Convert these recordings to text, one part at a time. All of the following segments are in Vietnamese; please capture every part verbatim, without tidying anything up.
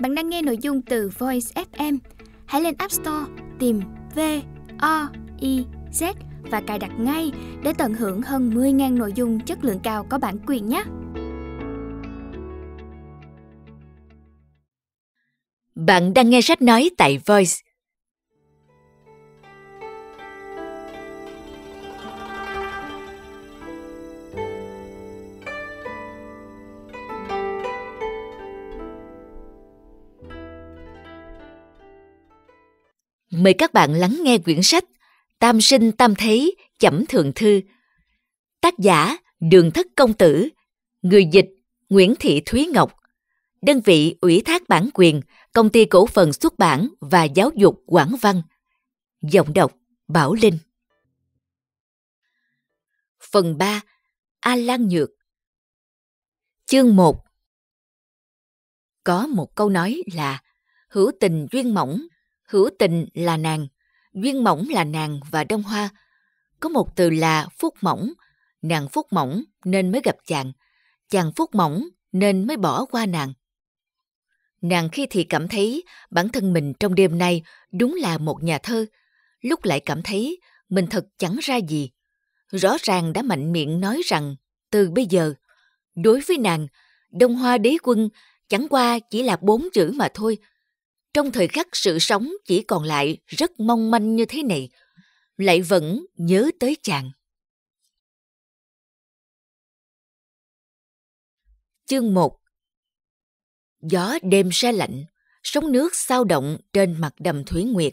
Bạn đang nghe nội dung từ Voiz ép em. Hãy lên App Store tìm V O I Z và cài đặt ngay để tận hưởng hơn mười nghìn nội dung chất lượng cao có bản quyền nhé. Bạn đang nghe sách nói tại Voice. Mời các bạn lắng nghe quyển sách Tam Sinh Tam Thế Chẩm Thượng Thư. Tác giả Đường Thất Công Tử. Người dịch Nguyễn Thị Thúy Ngọc. Đơn vị ủy thác bản quyền Công ty Cổ phần Xuất bản và Giáo dục Quảng Văn. Giọng đọc Bảo Linh. Phần ba. A Lan Nhược. Chương một. Có một câu nói là hữu tình duyên mỏng, hữu tình là nàng, duyên mỏng là nàng và Đông Hoa. Có một từ là phúc mỏng, nàng phúc mỏng nên mới gặp chàng, chàng phúc mỏng nên mới bỏ qua nàng. Nàng khi thì cảm thấy bản thân mình trong đêm nay đúng là một nhà thơ, lúc lại cảm thấy mình thật chẳng ra gì. Rõ ràng đã mạnh miệng nói rằng từ bây giờ, đối với nàng, Đông Hoa Đế Quân chẳng qua chỉ là bốn chữ mà thôi. Trong thời khắc sự sống chỉ còn lại rất mong manh như thế này, lại vẫn nhớ tới chàng. Chương một. Gió đêm se lạnh, sóng nước xao động trên mặt đầm Thủy Nguyệt,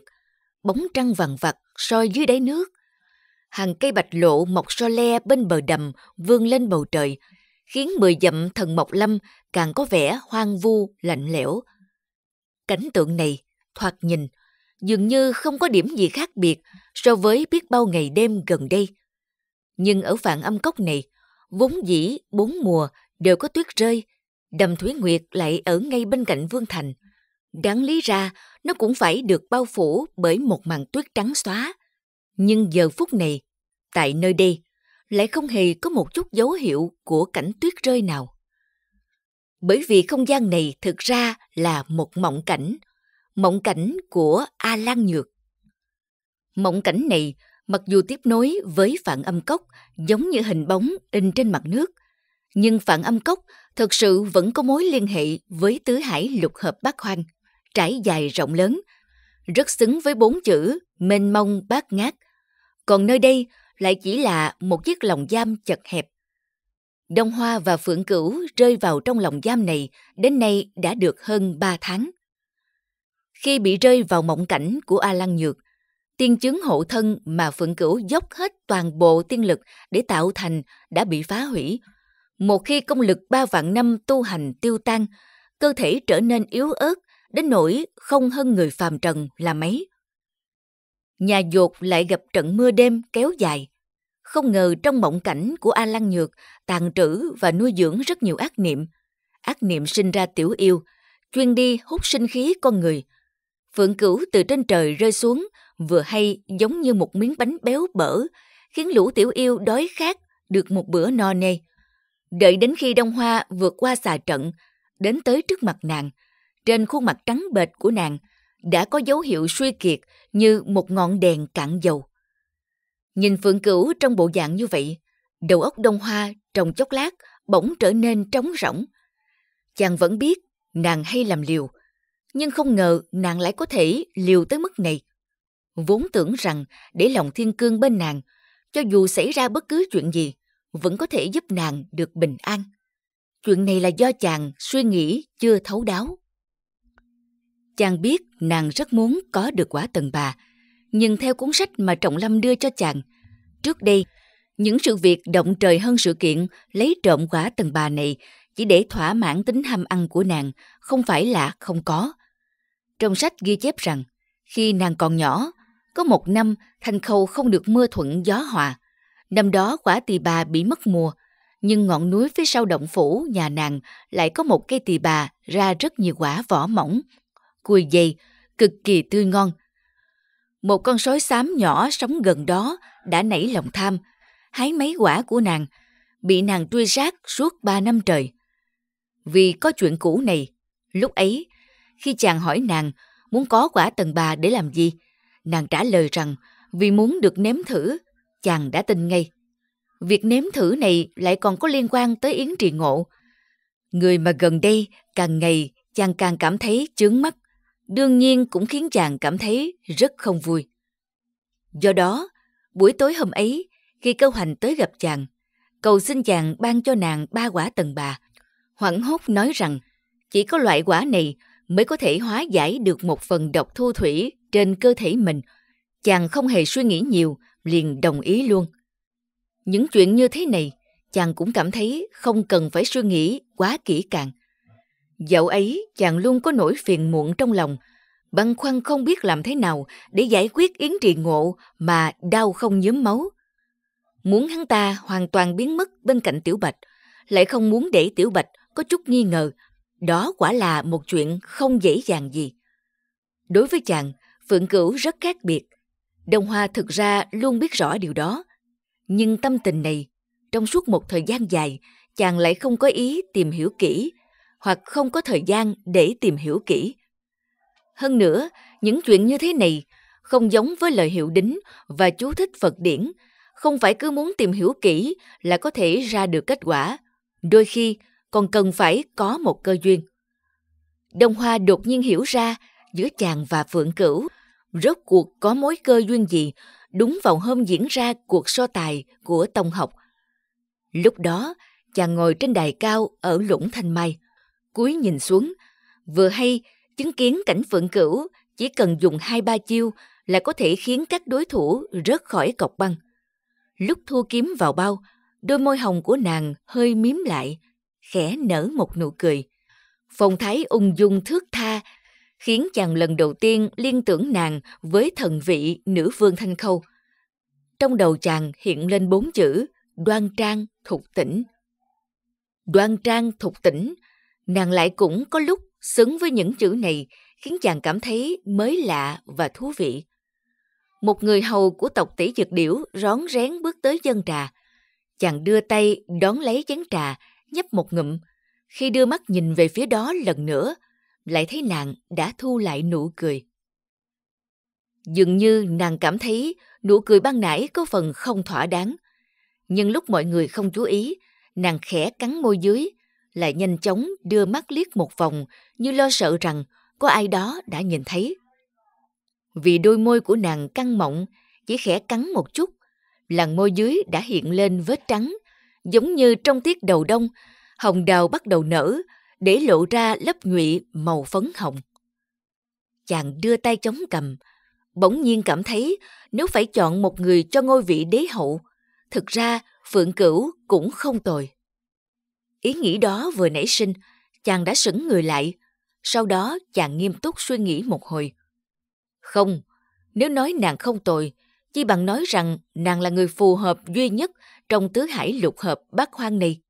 bóng trăng vằn vặt soi dưới đáy nước. Hàng cây bạch lộ mọc so le bên bờ đầm vươn lên bầu trời, khiến mười dặm thần mộc lâm càng có vẻ hoang vu, lạnh lẽo. Cảnh tượng này, thoạt nhìn, dường như không có điểm gì khác biệt so với biết bao ngày đêm gần đây. Nhưng ở Phạn Âm Cốc này, vốn dĩ bốn mùa đều có tuyết rơi, đầm Thủy Nguyệt lại ở ngay bên cạnh Vương Thành. Đáng lý ra, nó cũng phải được bao phủ bởi một màn tuyết trắng xóa. Nhưng giờ phút này, tại nơi đây, lại không hề có một chút dấu hiệu của cảnh tuyết rơi nào. Bởi vì không gian này thực ra là một mộng cảnh, mộng cảnh của A Lan Nhược. Mộng cảnh này mặc dù tiếp nối với Phạn Âm Cốc giống như hình bóng in trên mặt nước, nhưng Phạn Âm Cốc thực sự vẫn có mối liên hệ với Tứ Hải Lục Hợp Bát Hoang, trải dài rộng lớn, rất xứng với bốn chữ mênh mông bát ngát. Còn nơi đây lại chỉ là một chiếc lồng giam chật hẹp. Đông Hoa và Phượng Cửu rơi vào trong lồng giam này đến nay đã được hơn ba tháng. Khi bị rơi vào mộng cảnh của A Lan Nhược, tiên chứng hộ thân mà Phượng Cửu dốc hết toàn bộ tiên lực để tạo thành đã bị phá hủy. Một khi công lực ba vạn năm tu hành tiêu tan, cơ thể trở nên yếu ớt đến nỗi không hơn người phàm trần là mấy. Nhà dột lại gặp trận mưa đêm kéo dài. Không ngờ trong mộng cảnh của A Lan Nhược tàn trữ và nuôi dưỡng rất nhiều ác niệm. Ác niệm sinh ra tiểu yêu, chuyên đi hút sinh khí con người. Phượng Cửu từ trên trời rơi xuống, vừa hay giống như một miếng bánh béo bở, khiến lũ tiểu yêu đói khát được một bữa no nê. Đợi đến khi Đông Hoa vượt qua xà trận, đến tới trước mặt nàng, trên khuôn mặt trắng bệch của nàng đã có dấu hiệu suy kiệt như một ngọn đèn cạn dầu. Nhìn Phượng Cửu trong bộ dạng như vậy, đầu óc Đông Hoa trong chốc lát bỗng trở nên trống rỗng. Chàng vẫn biết nàng hay làm liều, nhưng không ngờ nàng lại có thể liều tới mức này. Vốn tưởng rằng để lòng thiên cương bên nàng, cho dù xảy ra bất cứ chuyện gì, vẫn có thể giúp nàng được bình an. Chuyện này là do chàng suy nghĩ chưa thấu đáo. Chàng biết nàng rất muốn có được quả tần bà, nhưng theo cuốn sách mà Trọng Lâm đưa cho chàng, trước đây, những sự việc động trời hơn sự kiện lấy trộm quả tần bà này chỉ để thỏa mãn tính ham ăn của nàng, không phải là không có. Trong sách ghi chép rằng, khi nàng còn nhỏ, có một năm Thanh Khâu không được mưa thuận gió hòa. Năm đó quả tỳ bà bị mất mùa, nhưng ngọn núi phía sau động phủ nhà nàng lại có một cây tỳ bà ra rất nhiều quả vỏ mỏng, cùi dày, cực kỳ tươi ngon. Một con sói xám nhỏ sống gần đó đã nảy lòng tham, hái mấy quả của nàng, bị nàng truy sát suốt ba năm trời. Vì có chuyện cũ này, lúc ấy, Khi chàng hỏi nàng muốn có quả tần bà để làm gì, nàng trả lời rằng vì muốn được nếm thử. Chàng đã tin ngay. Việc nếm thử này lại còn có liên quan tới Yến Trì Ngộ, người mà gần đây càng ngày chàng càng cảm thấy chướng mắt, đương nhiên cũng khiến chàng cảm thấy rất không vui. Do đó, buổi tối hôm ấy, khi Cơ Hành tới gặp chàng, cầu xin chàng ban cho nàng ba quả tần bà, hoảng hốt nói rằng chỉ có loại quả này mới có thể hóa giải được một phần độc thu thủy trên cơ thể mình. Chàng không hề suy nghĩ nhiều, liền đồng ý luôn. Những chuyện như thế này, chàng cũng cảm thấy không cần phải suy nghĩ quá kỹ càng. Dạo ấy, chàng luôn có nỗi phiền muộn trong lòng, băn khoăn không biết làm thế nào để giải quyết Yến Trì Ngộ mà đau không nhớm máu. Muốn hắn ta hoàn toàn biến mất bên cạnh Tiểu Bạch, lại không muốn để Tiểu Bạch có chút nghi ngờ. Đó quả là một chuyện không dễ dàng gì. Đối với chàng, Phượng Cửu rất khác biệt. Đông Hoa thực ra luôn biết rõ điều đó. Nhưng tâm tình này, trong suốt một thời gian dài, chàng lại không có ý tìm hiểu kỹ, hoặc không có thời gian để tìm hiểu kỹ. Hơn nữa, những chuyện như thế này không giống với lời hiệu đính và chú thích Phật điển. Không phải cứ muốn tìm hiểu kỹ là có thể ra được kết quả. Đôi khi còn cần phải có một cơ duyên. Đông Hoa đột nhiên hiểu ra giữa chàng và Phượng Cửu rốt cuộc có mối cơ duyên gì, đúng vào hôm diễn ra cuộc so tài của Tông Học. Lúc đó, chàng ngồi trên đài cao ở Lũng Thanh Mai, cúi nhìn xuống, vừa hay chứng kiến cảnh Phượng Cửu chỉ cần dùng hai ba chiêu là có thể khiến các đối thủ rớt khỏi cọc băng. Lúc thu kiếm vào bao, đôi môi hồng của nàng hơi mím lại, khẽ nở một nụ cười. Phong thái ung dung thước tha, khiến chàng lần đầu tiên liên tưởng nàng với thần vị nữ vương Thanh Khâu. Trong đầu chàng hiện lên bốn chữ, đoan trang thục tĩnh. Đoan trang thục tĩnh, nàng lại cũng có lúc xứng với những chữ này, khiến chàng cảm thấy mới lạ và thú vị. Một người hầu của tộc Tỷ Dực Điểu rón rén bước tới dâng trà. Chàng đưa tay đón lấy chén trà, nhấp một ngụm. Khi đưa mắt nhìn về phía đó lần nữa, lại thấy nàng đã thu lại nụ cười. Dường như nàng cảm thấy nụ cười ban nãy có phần không thỏa đáng. Nhưng lúc mọi người không chú ý, nàng khẽ cắn môi dưới, lại nhanh chóng đưa mắt liếc một vòng như lo sợ rằng có ai đó đã nhìn thấy. Vì đôi môi của nàng căng mọng, chỉ khẽ cắn một chút, làn môi dưới đã hiện lên vết trắng, giống như trong tiết đầu đông, hồng đào bắt đầu nở, để lộ ra lớp nhụy màu phấn hồng. Chàng đưa tay chống cằm, bỗng nhiên cảm thấy nếu phải chọn một người cho ngôi vị đế hậu, thực ra Phượng Cửu cũng không tồi. Ý nghĩ đó vừa nảy sinh, chàng đã sững người lại, sau đó chàng nghiêm túc suy nghĩ một hồi. Không, nếu nói nàng không tồi, chỉ bằng nói rằng nàng là người phù hợp duy nhất trong tứ hải lục hợp bát hoang này.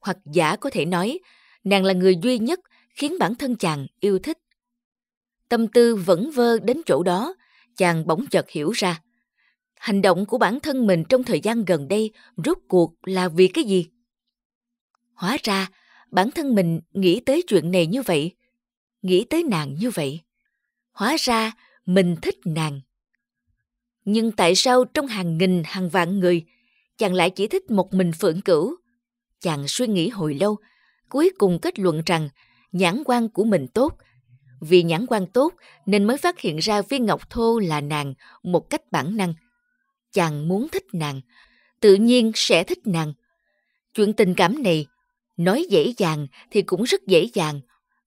Hoặc giả có thể nói, nàng là người duy nhất khiến bản thân chàng yêu thích. Tâm tư vẫn vơ đến chỗ đó, chàng bỗng chợt hiểu ra. Hành động của bản thân mình trong thời gian gần đây rốt cuộc là vì cái gì? Hóa ra, bản thân mình nghĩ tới chuyện này như vậy, nghĩ tới nàng như vậy. Hóa ra, mình thích nàng. Nhưng tại sao trong hàng nghìn hàng vạn người, chàng lại chỉ thích một mình Phượng Cửu? Chàng suy nghĩ hồi lâu, cuối cùng kết luận rằng nhãn quan của mình tốt. Vì nhãn quan tốt nên mới phát hiện ra viên ngọc thô là nàng một cách bản năng. Chàng muốn thích nàng, tự nhiên sẽ thích nàng. Chuyện tình cảm này, nói dễ dàng thì cũng rất dễ dàng,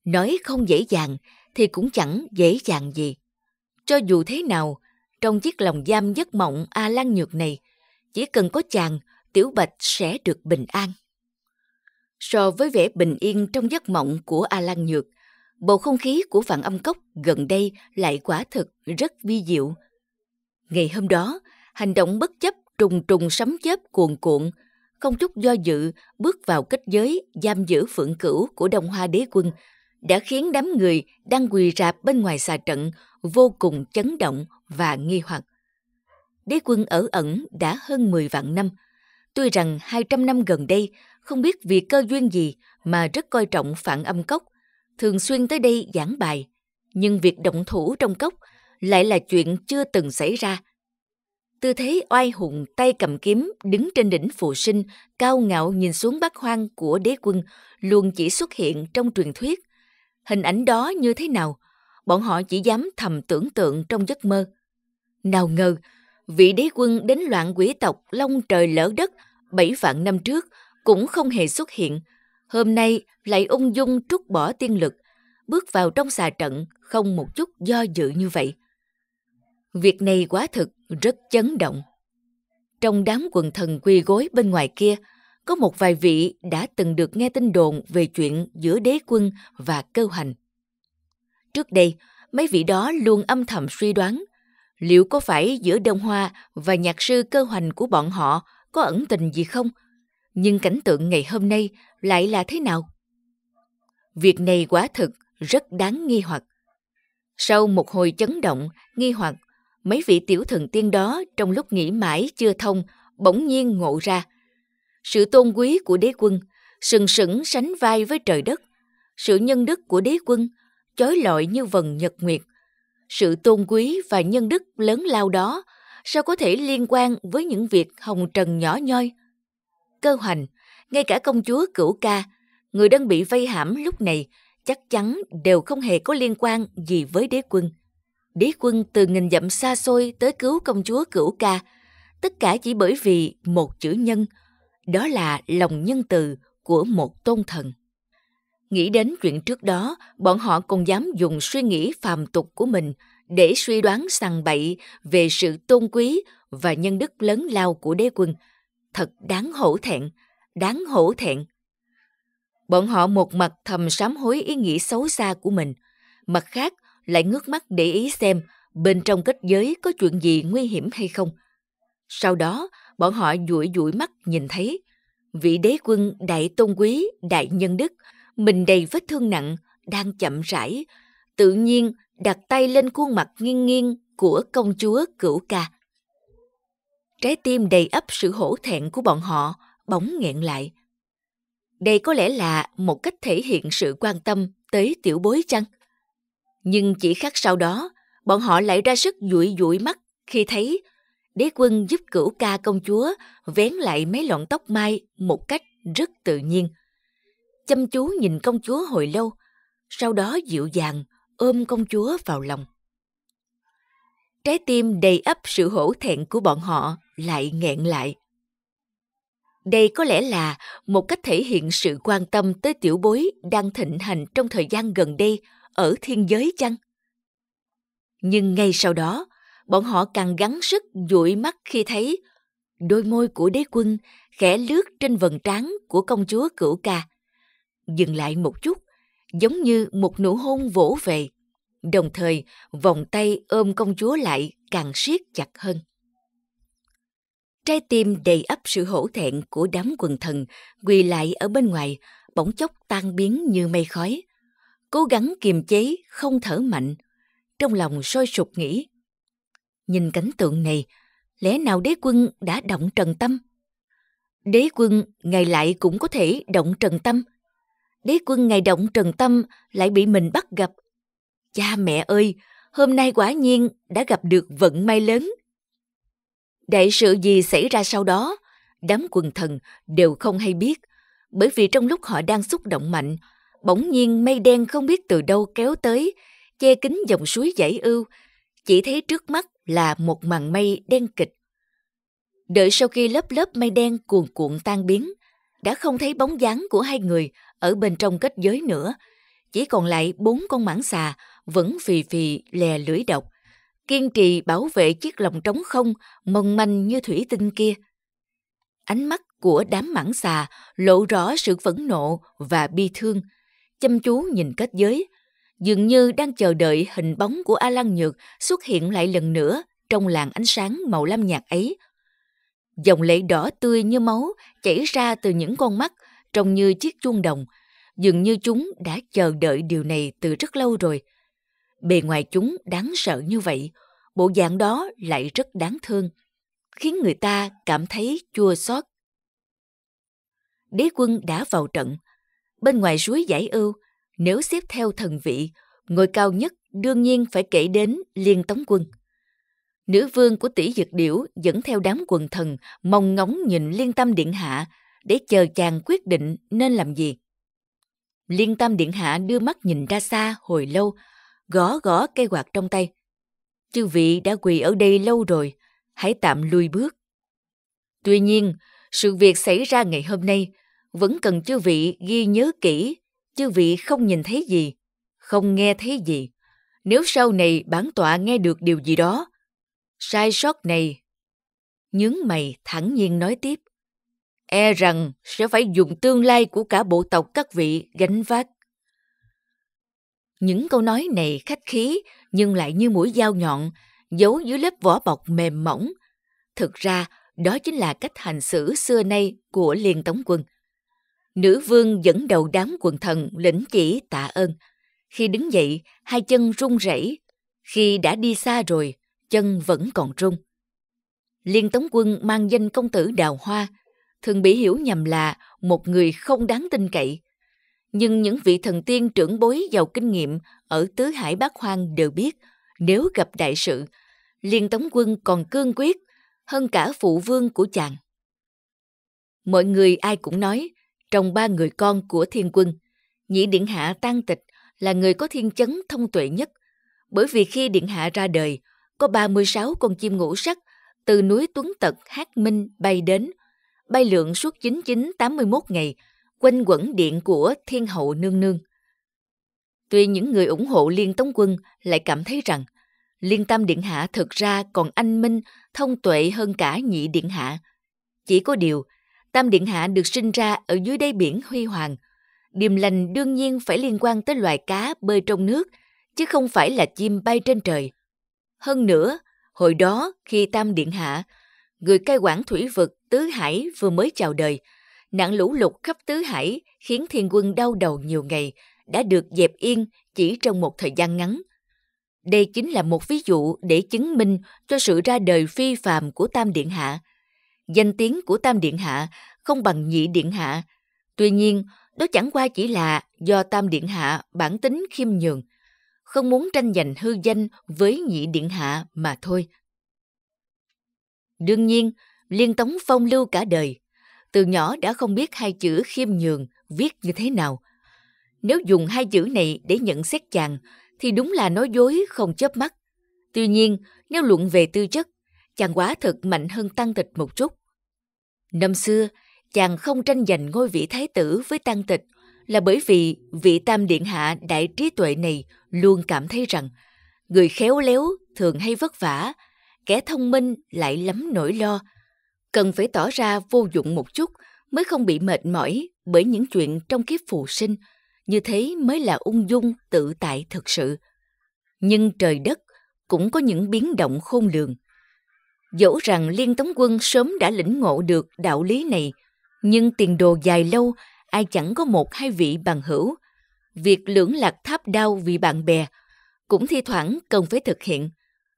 nói không dễ dàng thì cũng chẳng dễ dàng gì. Cho dù thế nào, trong chiếc lòng giam giấc mộng A Lan Nhược này, chỉ cần có chàng, Tiểu Bạch sẽ được bình an. So với vẻ bình yên trong giấc mộng của A Lan Nhược, bầu không khí của Phạn Âm Cốc gần đây lại quả thực rất vi diệu. Ngày hôm đó, hành động bất chấp trùng trùng sấm chớp cuồn cuộn, không chút do dự bước vào kết giới giam giữ Phượng Cửu của Đông Hoa Đế Quân, đã khiến đám người đang quỳ rạp bên ngoài xà trận vô cùng chấn động và nghi hoặc. Đế quân ở ẩn đã hơn mười vạn năm. Tuy rằng hai trăm năm gần đây không biết vì cơ duyên gì mà rất coi trọng Phạn Âm Cốc, thường xuyên tới đây giảng bài, nhưng việc động thủ trong cốc lại là chuyện chưa từng xảy ra. Tư thế oai hùng tay cầm kiếm đứng trên đỉnh Phù Sinh, cao ngạo nhìn xuống Bát Hoang của đế quân luôn chỉ xuất hiện trong truyền thuyết. Hình ảnh đó như thế nào, bọn họ chỉ dám thầm tưởng tượng trong giấc mơ. Nào ngờ, vị đế quân đánh loạn quỷ tộc long trời lỡ đất bảy vạn năm trước cũng không hề xuất hiện. Hôm nay lại ung dung trút bỏ tiên lực, bước vào trong xà trận không một chút do dự như vậy. Việc này quả thực rất chấn động. Trong đám quần thần quỳ gối bên ngoài kia, có một vài vị đã từng được nghe tin đồn về chuyện giữa đế quân và Cơ Hành. Trước đây, mấy vị đó luôn âm thầm suy đoán liệu có phải giữa Đông Hoa và nhạc sư Cơ Hành của bọn họ có ẩn tình gì không? Nhưng cảnh tượng ngày hôm nay lại là thế nào? Việc này quả thực rất đáng nghi hoặc. Sau một hồi chấn động, nghi hoặc, mấy vị tiểu thần tiên đó trong lúc nghĩ mãi chưa thông, bỗng nhiên ngộ ra. Sự tôn quý của đế quân, sừng sững sánh vai với trời đất. Sự nhân đức của đế quân, chói lọi như vầng nhật nguyệt. Sự tôn quý và nhân đức lớn lao đó, sao có thể liên quan với những việc hồng trần nhỏ nhoi? Cơ Hành, ngay cả công chúa Cửu Ca, người đang bị vây hãm lúc này, chắc chắn đều không hề có liên quan gì với đế quân. Đế quân từ nghìn dặm xa xôi tới cứu công chúa Cửu Ca, tất cả chỉ bởi vì một chữ nhân, đó là lòng nhân từ của một tôn thần. Nghĩ đến chuyện trước đó, bọn họ còn dám dùng suy nghĩ phàm tục của mình để suy đoán sằng bậy về sự tôn quý và nhân đức lớn lao của đế quân. Thật đáng hổ thẹn, đáng hổ thẹn. Bọn họ một mặt thầm sám hối ý nghĩ xấu xa của mình, mặt khác lại ngước mắt để ý xem bên trong kết giới có chuyện gì nguy hiểm hay không. Sau đó, bọn họ dụi dụi mắt nhìn thấy vị đế quân đại tôn quý, đại nhân đức, mình đầy vết thương nặng, đang chậm rãi, tự nhiên đặt tay lên khuôn mặt nghiêng nghiêng của công chúa Cửu Ca. Trái tim đầy ắp sự hổ thẹn của bọn họ bỗng nghẹn lại. Đây có lẽ là một cách thể hiện sự quan tâm tới tiểu bối chăng? Nhưng chỉ khắc sau đó, bọn họ lại ra sức dụi dụi mắt khi thấy đế quân giúp Cửu Ca công chúa vén lại mấy lọn tóc mai một cách rất tự nhiên. Chăm chú nhìn công chúa hồi lâu, sau đó dịu dàng ôm công chúa vào lòng. Trái tim đầy ắp sự hổ thẹn của bọn họ lại nghẹn lại. Đây có lẽ là một cách thể hiện sự quan tâm tới tiểu bối đang thịnh hành trong thời gian gần đây ở thiên giới chăng? Nhưng ngay sau đó, bọn họ càng gắng sức dụi mắt khi thấy đôi môi của đế quân khẽ lướt trên vầng trán của công chúa Cửu Ca. Dừng lại một chút, giống như một nụ hôn vỗ về, đồng thời vòng tay ôm công chúa lại càng siết chặt hơn. Trái tim đầy ắp sự hổ thẹn của đám quần thần quỳ lại ở bên ngoài bỗng chốc tan biến như mây khói. Cố gắng kiềm chế không thở mạnh, trong lòng sôi sục nghĩ. Nhìn cảnh tượng này, lẽ nào đế quân đã động trần tâm? Đế quân ngày lại cũng có thể động trần tâm. Đế quân ngày động trần tâm lại bị mình bắt gặp. Cha mẹ ơi, hôm nay quả nhiên đã gặp được vận may lớn. Đại sự gì xảy ra sau đó, đám quần thần đều không hay biết, bởi vì trong lúc họ đang xúc động mạnh, bỗng nhiên mây đen không biết từ đâu kéo tới, che kín dòng suối Dãy Ưu, chỉ thấy trước mắt là một màn mây đen kịch. Đợi sau khi lớp lớp mây đen cuồn cuộn tan biến, đã không thấy bóng dáng của hai người ở bên trong kết giới nữa, chỉ còn lại bốn con mãng xà vẫn phì phì lè lưỡi độc, kiên trì bảo vệ chiếc lồng trống không mong manh như thủy tinh kia. Ánh mắt của đám mãng xà lộ rõ sự phẫn nộ và bi thương, chăm chú nhìn kết giới, dường như đang chờ đợi hình bóng của A Lan Nhược xuất hiện lại lần nữa trong làn ánh sáng màu lam nhạt ấy. Dòng lệ đỏ tươi như máu chảy ra từ những con mắt trông như chiếc chuông đồng, dường như chúng đã chờ đợi điều này từ rất lâu rồi. Bề ngoài chúng đáng sợ như vậy, bộ dạng đó lại rất đáng thương, khiến người ta cảm thấy chua xót. Đế quân đã vào trận. Bên ngoài suối Dãy Ưu, Nếu xếp theo thần vị, ngôi cao nhất đương nhiên phải kể đến Liên Tống Quân. Nữ vương của Tỷ Dực Điểu dẫn theo đám quần thần mong ngóng nhìn Liên Tam Điện Hạ để chờ chàng quyết định nên làm gì. Liên Tam Điện Hạ đưa mắt nhìn ra xa hồi lâu, gõ gõ cây quạt trong tay. Chư vị đã quỳ ở đây lâu rồi, hãy tạm lui bước. Tuy nhiên, sự việc xảy ra ngày hôm nay vẫn cần chư vị ghi nhớ kỹ, chư vị không nhìn thấy gì, không nghe thấy gì. Nếu sau này bản tọa nghe được điều gì đó, sai sót này, nhướng mày thẳng nhiên nói tiếp, e rằng sẽ phải dùng tương lai của cả bộ tộc các vị gánh vác. Những câu nói này khách khí nhưng lại như mũi dao nhọn, giấu dưới lớp vỏ bọc mềm mỏng. Thực ra, đó chính là cách hành xử xưa nay của Liên Tống Quân. Nữ vương dẫn đầu đám quần thần lĩnh chỉ tạ ơn. Khi đứng dậy, hai chân run rẩy. Khi đã đi xa rồi, chân vẫn còn run. Liên Tống Quân mang danh công tử đào hoa, thường bị hiểu nhầm là một người không đáng tin cậy. Nhưng những vị thần tiên trưởng bối giàu kinh nghiệm ở Tứ Hải Bát Hoang đều biết, nếu gặp đại sự, Liên Tống Quân còn cương quyết hơn cả phụ vương của chàng. Mọi người ai cũng nói, trong ba người con của Thiên Quân, Nhĩ Điện Hạ Tang Tịch là người có thiên chấn thông tuệ nhất, bởi vì khi Điện Hạ ra đời, có ba mươi sáu con chim ngũ sắc từ núi Tuấn Tật Hát Minh bay đến, bay lượn suốt chín chín tám mươi mốt ngày, quanh quẩn điện của Thiên Hậu Nương Nương. Tuy những người ủng hộ Liên Tống Quân lại cảm thấy rằng Liên Tam Điện Hạ thực ra còn anh minh, thông tuệ hơn cả Nhị Điện Hạ. Chỉ có điều, Tam Điện Hạ được sinh ra ở dưới đáy biển huy hoàng. Điềm lành đương nhiên phải liên quan tới loài cá bơi trong nước, chứ không phải là chim bay trên trời. Hơn nữa, hồi đó khi Tam Điện Hạ, người cai quản thủy vực Tứ Hải vừa mới chào đời, nạn lũ lụt khắp Tứ Hải khiến Thiên Quân đau đầu nhiều ngày, đã được dẹp yên chỉ trong một thời gian ngắn. Đây chính là một ví dụ để chứng minh cho sự ra đời phi phàm của Tam Điện Hạ. Danh tiếng của Tam Điện Hạ không bằng Nhị Điện Hạ. Tuy nhiên, đó chẳng qua chỉ là do Tam Điện Hạ bản tính khiêm nhường, không muốn tranh giành hư danh với Nhị Điện Hạ mà thôi. Đương nhiên, Liên Tống phong lưu cả đời, từ nhỏ đã không biết hai chữ khiêm nhường viết như thế nào. Nếu dùng hai chữ này để nhận xét chàng, thì đúng là nói dối không chớp mắt. Tuy nhiên, nếu luận về tư chất, chàng quả thực mạnh hơn Tang Tịch một chút. Năm xưa, chàng không tranh giành ngôi vị thái tử với Tang Tịch là bởi vì vị Tam Điện Hạ đại trí tuệ này luôn cảm thấy rằng người khéo léo thường hay vất vả, kẻ thông minh lại lắm nỗi lo. Cần phải tỏ ra vô dụng một chút mới không bị mệt mỏi bởi những chuyện trong kiếp phù sinh. Như thế mới là ung dung tự tại thực sự. Nhưng trời đất cũng có những biến động khôn lường. Dẫu rằng Liên Tống Quân sớm đã lĩnh ngộ được đạo lý này, nhưng tiền đồ dài lâu ai chẳng có một hai vị bằng hữu. Việc lưỡng lạc tháp đao vì bạn bè cũng thi thoảng cần phải thực hiện.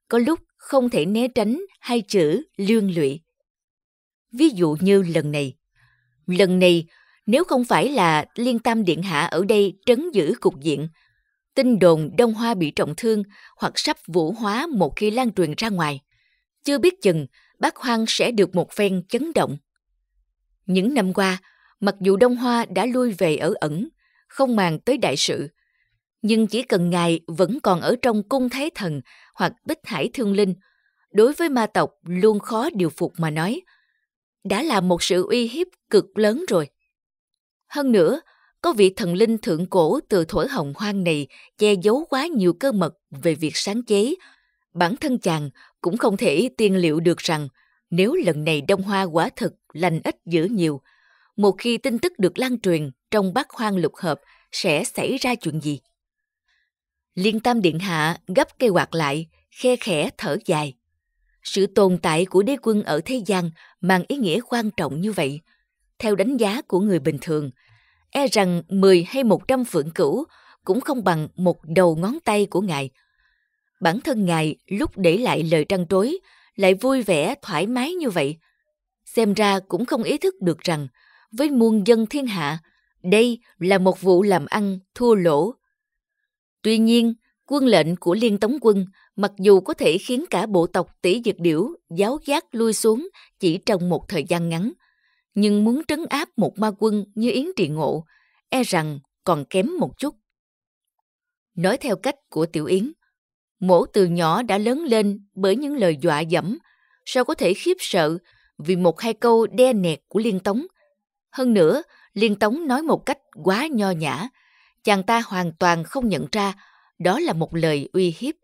Có lúc không thể né tránh hai chữ liên lụy. Ví dụ như lần này. Lần này, nếu không phải là Liên Tam Điện Hạ ở đây trấn giữ cục diện, tin đồn Đông Hoa bị trọng thương hoặc sắp vũ hóa một khi lan truyền ra ngoài, chưa biết chừng Bát Hoang sẽ được một phen chấn động. Những năm qua, mặc dù Đông Hoa đã lui về ở ẩn, không màng tới đại sự, nhưng chỉ cần ngài vẫn còn ở trong cung Thái Thần hoặc Bích Hải Thương Linh, đối với ma tộc luôn khó điều phục mà nói, đã là một sự uy hiếp cực lớn rồi. Hơn nữa, có vị thần linh thượng cổ từ thuở hồng hoang này che giấu quá nhiều cơ mật về việc sáng chế. Bản thân chàng cũng không thể tiên liệu được rằng nếu lần này Đông Hoa quả thực lành ít dữ nhiều, một khi tin tức được lan truyền trong Bát Hoang lục hợp sẽ xảy ra chuyện gì. Liên Tam Điện Hạ gấp cây quạt lại, khe khẽ thở dài. Sự tồn tại của đế quân ở thế gian mang ý nghĩa quan trọng như vậy. Theo đánh giá của người bình thường, e rằng mười hay một trăm phượng cửu cũng không bằng một đầu ngón tay của ngài. Bản thân ngài lúc để lại lời trăn trối lại vui vẻ thoải mái như vậy. Xem ra cũng không ý thức được rằng với muôn dân thiên hạ, Đây là một vụ làm ăn thua lỗ. Tuy nhiên, quân lệnh của Liên Tống Quân mặc dù có thể khiến cả bộ tộc Tỷ Dực Điểu giáo giác lui xuống chỉ trong một thời gian ngắn, nhưng muốn trấn áp một ma quân như Yến Trì Ngộ e rằng còn kém một chút. Nói theo cách của Tiểu Yến, mổ từ nhỏ đã lớn lên bởi những lời dọa dẫm, sao có thể khiếp sợ vì một hai câu đe nẹt của Liên Tống. Hơn nữa, Liên Tống nói một cách quá nho nhã, chàng ta hoàn toàn không nhận ra đó là một lời uy hiếp.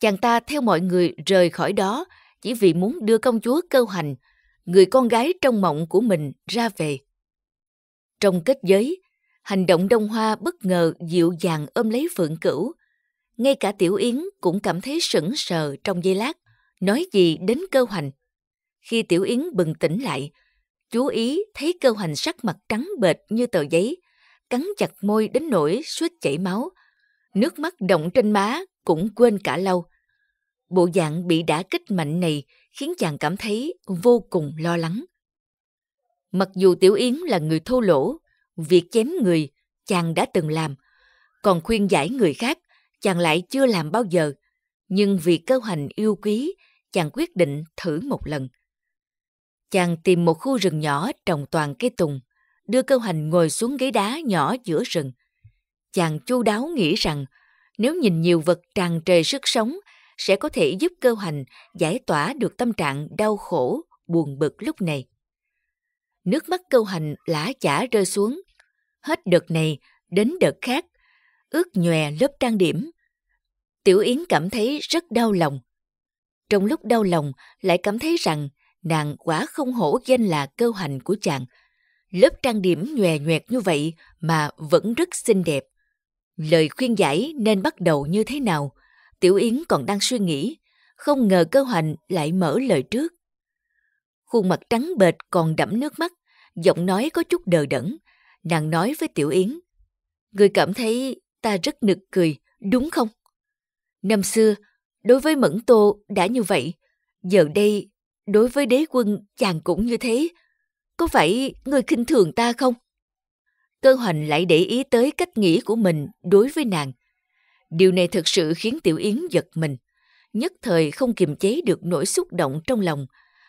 Chàng ta theo mọi người rời khỏi đó chỉ vì muốn đưa công chúa Cơ Hành, người con gái trong mộng của mình, ra về. Trong kết giới, hành động Đông Hoa bất ngờ dịu dàng ôm lấy Phượng Cửu. Ngay cả Tiểu Yến cũng cảm thấy sững sờ trong giây lát, nói gì đến Cơ Hành. Khi Tiểu Yến bừng tỉnh lại, chú ý thấy Cơ Hành sắc mặt trắng bệch như tờ giấy, cắn chặt môi đến nỗi suýt chảy máu. Nước mắt đọng trên má cũng quên cả lau. Bộ dạng bị đả kích mạnh này khiến chàng cảm thấy vô cùng lo lắng. Mặc dù Tiểu Yến là người thô lỗ, việc chém người chàng đã từng làm, còn khuyên giải người khác chàng lại chưa làm bao giờ. Nhưng vì Cơ Hành yêu quý, chàng quyết định thử một lần. Chàng tìm một khu rừng nhỏ trồng toàn cây tùng, đưa Cơ Hành ngồi xuống ghế đá nhỏ giữa rừng. Chàng chu đáo nghĩ rằng nếu nhìn nhiều vật tràn trề sức sống sẽ có thể giúp Cơ Hành giải tỏa được tâm trạng đau khổ, buồn bực lúc này. Nước mắt Cơ Hành lã chã rơi xuống, hết đợt này đến đợt khác, ướt nhòe lớp trang điểm. Tiểu Yến cảm thấy rất đau lòng. Trong lúc đau lòng lại cảm thấy rằng nàng quả không hổ danh là Cơ Hành của chàng. Lớp trang điểm nhòe nhoẹt như vậy mà vẫn rất xinh đẹp. Lời khuyên giải nên bắt đầu như thế nào, Tiểu Yến còn đang suy nghĩ, không ngờ Cơ Hành lại mở lời trước. Khuôn mặt trắng bệch còn đẫm nước mắt, giọng nói có chút đờ đẫn, nàng nói với Tiểu Yến: "Người cảm thấy ta rất nực cười, đúng không? Năm xưa, đối với Mẫn Tô đã như vậy, giờ đây, đối với đế quân chàng cũng như thế. Có phải người khinh thường ta không?" Cơ Hành lại để ý tới cách nghĩ của mình đối với nàng. Điều này thực sự khiến Tiểu Yến giật mình, nhất thời không kiềm chế được nỗi xúc động trong lòng,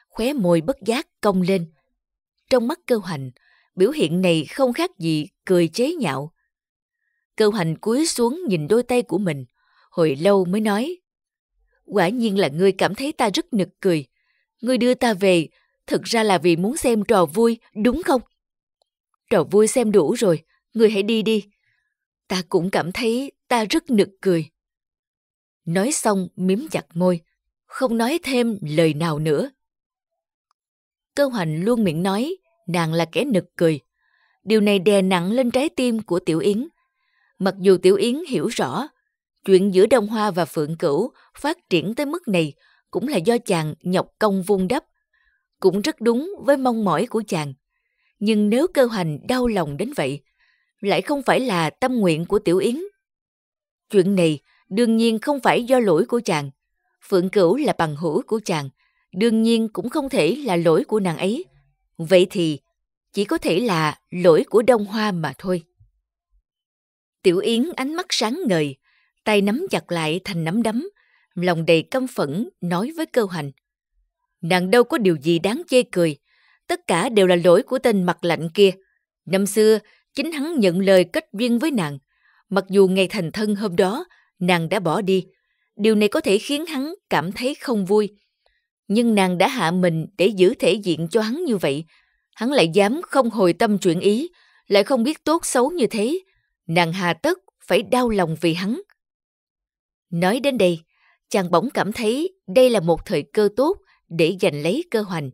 khóe môi bất giác cong lên. Trong mắt Cơ Hành, biểu hiện này không khác gì cười chế nhạo. Cơ Hành cúi xuống nhìn đôi tay của mình, hồi lâu mới nói: "Quả nhiên là ngươi cảm thấy ta rất nực cười. Ngươi đưa ta về, thực ra là vì muốn xem trò vui, đúng không? Trò vui xem đủ rồi, ngươi hãy đi đi. Ta cũng cảm thấy ta rất nực cười." Nói xong mím chặt môi, không nói thêm lời nào nữa. Cơ Hành luôn miệng nói nàng là kẻ nực cười. Điều này đè nặng lên trái tim của Tiểu Yến. Mặc dù Tiểu Yến hiểu rõ, chuyện giữa Đông Hoa và Phượng Cửu phát triển tới mức này cũng là do chàng nhọc công vun đắp, cũng rất đúng với mong mỏi của chàng. Nhưng nếu Cơ Hành đau lòng đến vậy, lại không phải là tâm nguyện của Tiểu Yến. Chuyện này đương nhiên không phải do lỗi của chàng. Phượng Cửu là bằng hữu của chàng, đương nhiên cũng không thể là lỗi của nàng ấy. Vậy thì chỉ có thể là lỗi của Đông Hoa mà thôi. Tiểu Yến ánh mắt sáng ngời, tay nắm chặt lại thành nắm đấm, lòng đầy căm phẫn nói với Cơ Hành: "Nàng đâu có điều gì đáng chê cười, tất cả đều là lỗi của tên mặt lạnh kia. Năm xưa, chính hắn nhận lời kết duyên với nàng, mặc dù ngày thành thân hôm đó, nàng đã bỏ đi. Điều này có thể khiến hắn cảm thấy không vui, nhưng nàng đã hạ mình để giữ thể diện cho hắn như vậy. Hắn lại dám không hồi tâm chuyển ý, lại không biết tốt xấu như thế. Nàng hà tất phải đau lòng vì hắn." Nói đến đây, chàng bỗng cảm thấy đây là một thời cơ tốt để giành lấy Cơ Hành,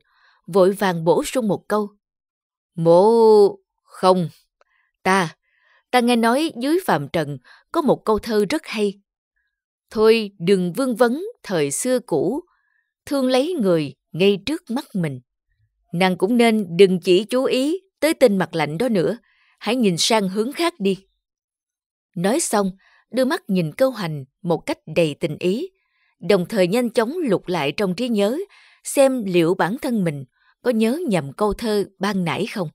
vội vàng bổ sung một câu: "Mộ... không, ta, ta nghe nói dưới phàm trần có một câu thơ rất hay. Thôi đừng vương vấn thời xưa cũ, thương lấy người ngay trước mắt mình. Nàng cũng nên đừng chỉ chú ý tới tên mặt lạnh đó nữa, hãy nhìn sang hướng khác đi." Nói xong, đưa mắt nhìn Cơ Hành một cách đầy tình ý, đồng thời nhanh chóng lục lại trong trí nhớ xem liệu bản thân mình có nhớ nhầm câu thơ ban nãy không.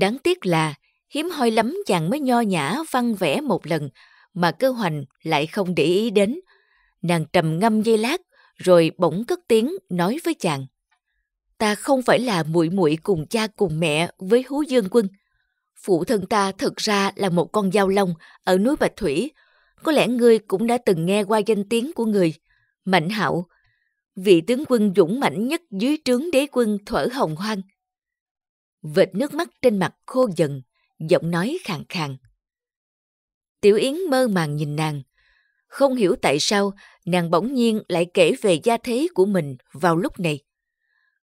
Đáng tiếc là hiếm hoi lắm chàng mới nho nhã văn vẽ một lần mà Cơ Hoành lại không để ý đến. Nàng trầm ngâm giây lát rồi bỗng cất tiếng nói với chàng: "Ta không phải là muội muội cùng cha cùng mẹ với Hứa Dương Quân. Phụ thân ta thực ra là một con giao long ở núi Bạch Thủy. Có lẽ ngươi cũng đã từng nghe qua danh tiếng của người. Mạnh Hạo, vị tướng quân dũng mãnh nhất dưới trướng đế quân Thuở Hồng Hoang." Vệt nước mắt trên mặt khô dần, giọng nói khàn khàn. Tiểu Yến mơ màng nhìn nàng. Không hiểu tại sao nàng bỗng nhiên lại kể về gia thế của mình vào lúc này.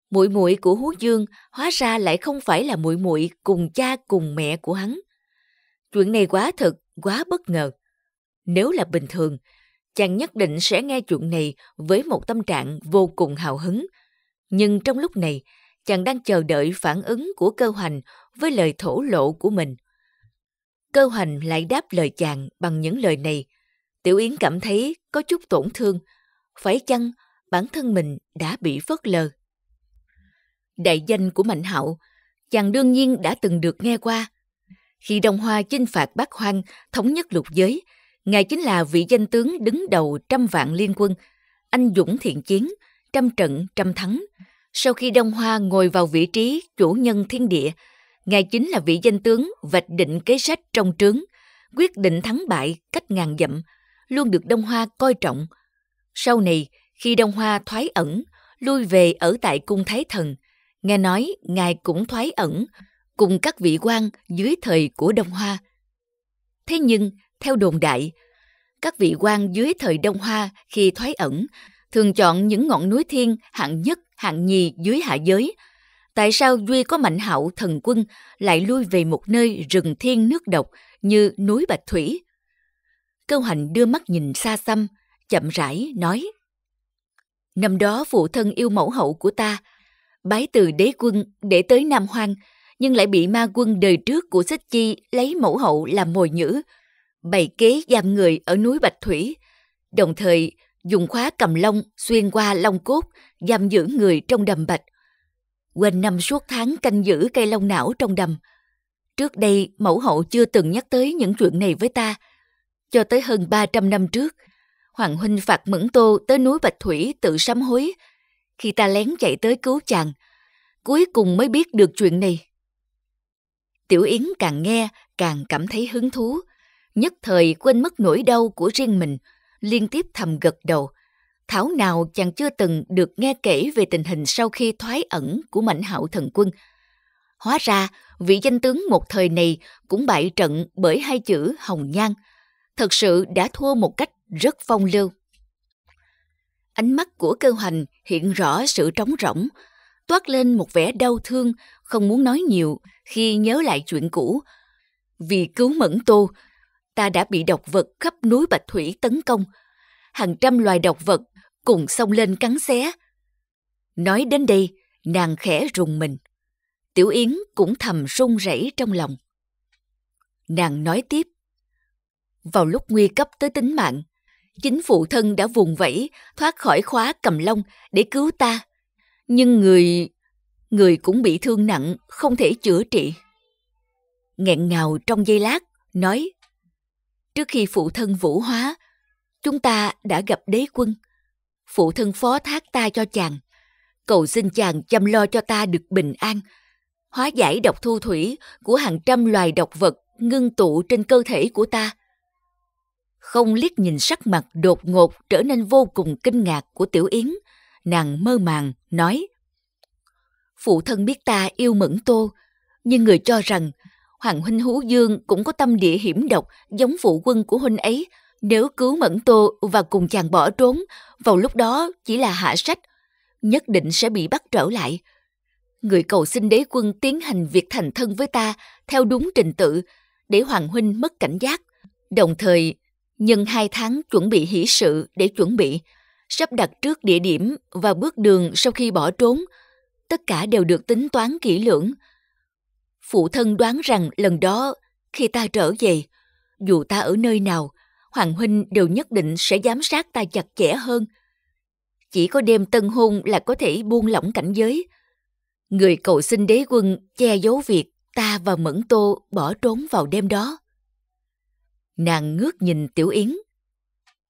Muội muội của Hứa Dương hóa ra lại không phải là muội muội cùng cha cùng mẹ của hắn. Chuyện này quá thật, quá bất ngờ. Nếu là bình thường, chàng nhất định sẽ nghe chuyện này với một tâm trạng vô cùng hào hứng. Nhưng trong lúc này, chàng đang chờ đợi phản ứng của Cơ Hoành với lời thổ lộ của mình. Cơ Hoành lại đáp lời chàng bằng những lời này. Tiểu Yến cảm thấy có chút tổn thương. Phải chăng bản thân mình đã bị phớt lờ? Đại danh của Mạnh Hạo, chàng đương nhiên đã từng được nghe qua. Khi Đông Hoa chinh phạt Bát Hoang, thống nhất lục giới, ngài chính là vị danh tướng đứng đầu trăm vạn liên quân, anh dũng thiện chiến, trăm trận trăm thắng. Sau khi Đông Hoa ngồi vào vị trí chủ nhân thiên địa, ngài chính là vị danh tướng vạch định kế sách trong trướng, quyết định thắng bại cách ngàn dặm, luôn được Đông Hoa coi trọng. Sau này, khi Đông Hoa thoái ẩn, lui về ở tại cung Thái Thần, nghe nói ngài cũng thoái ẩn cùng các vị quan dưới thời của Đông Hoa. Thế nhưng, theo đồn đại, các vị quan dưới thời Đông Hoa khi thoái ẩn thường chọn những ngọn núi thiên hạng nhất, hạng nhì dưới hạ giới. Tại sao duy có Mạnh Hạo thần quân lại lui về một nơi rừng thiên nước độc như núi Bạch Thủy? Cơ Hoành đưa mắt nhìn xa xăm, chậm rãi nói: "Năm đó phụ thân yêu mẫu hậu của ta, bái từ đế quân để tới Nam Hoang, nhưng lại bị ma quân đời trước của Xích Chi lấy mẫu hậu làm mồi nhữ, bày kế giam người ở núi Bạch Thủy, đồng thời dùng khóa cầm long xuyên qua long cốt, giam giữ người trong đầm bạch. Quanh năm suốt tháng canh giữ cây long não trong đầm. Trước đây mẫu hậu chưa từng nhắc tới những chuyện này với ta. Cho tới hơn ba trăm năm trước, Hoàng Huynh phạt Mẫn Tô tới núi Bạch Thủy tự sám hối. Khi ta lén chạy tới cứu chàng, cuối cùng mới biết được chuyện này." Tiểu Yến càng nghe càng cảm thấy hứng thú, nhất thời quên mất nỗi đau của riêng mình, liên tiếp thầm gật đầu. Thảo nào chàng chưa từng được nghe kể về tình hình sau khi thoái ẩn của Mạnh Hạo thần quân. Hóa ra vị danh tướng một thời này cũng bại trận bởi hai chữ hồng nhan, thật sự đã thua một cách rất phong lưu. Ánh mắt của Cơ Hoành hiện rõ sự trống rỗng, toát lên một vẻ đau thương, không muốn nói nhiều khi nhớ lại chuyện cũ. Vì cứu Mẫn Tô, ta đã bị độc vật khắp núi Bạch Thủy tấn công. Hàng trăm loài độc vật cùng xông lên cắn xé. Nói đến đây, nàng khẽ rùng mình. Tiểu Yến cũng thầm run rẩy trong lòng. Nàng nói tiếp: "Vào lúc nguy cấp tới tính mạng, chính phụ thân đã vùng vẫy thoát khỏi khóa cầm long để cứu ta. Nhưng người... người cũng bị thương nặng, không thể chữa trị." Nghẹn ngào trong giây lát, nói: "Trước khi phụ thân vũ hóa, chúng ta đã gặp đế quân. Phụ thân phó thác ta cho chàng, cầu xin chàng chăm lo cho ta được bình an, hóa giải độc thu thủy của hàng trăm loài độc vật ngưng tụ trên cơ thể của ta." Không liếc nhìn sắc mặt đột ngột trở nên vô cùng kinh ngạc của Tiểu Yến, nàng mơ màng nói: "Phụ thân biết ta yêu Mẫn Tô, nhưng người cho rằng Hoàng Huynh Hữu Dương cũng có tâm địa hiểm độc giống phụ quân của Huynh ấy. Nếu cứu Mẫn Tô và cùng chàng bỏ trốn, vào lúc đó chỉ là hạ sách, nhất định sẽ bị bắt trở lại. Người cầu xin đế quân tiến hành việc thành thân với ta theo đúng trình tự, để Hoàng Huynh mất cảnh giác. Đồng thời, nhân hai tháng chuẩn bị hỷ sự để chuẩn bị, sắp đặt trước địa điểm và bước đường sau khi bỏ trốn, tất cả đều được tính toán kỹ lưỡng. Phụ thân đoán rằng lần đó, khi ta trở về, dù ta ở nơi nào, Hoàng Huynh đều nhất định sẽ giám sát ta chặt chẽ hơn. Chỉ có đêm tân hôn là có thể buông lỏng cảnh giới. Người cầu xin đế quân che giấu việc ta và Mẫn Tô bỏ trốn vào đêm đó. Nàng ngước nhìn Tiểu Yến.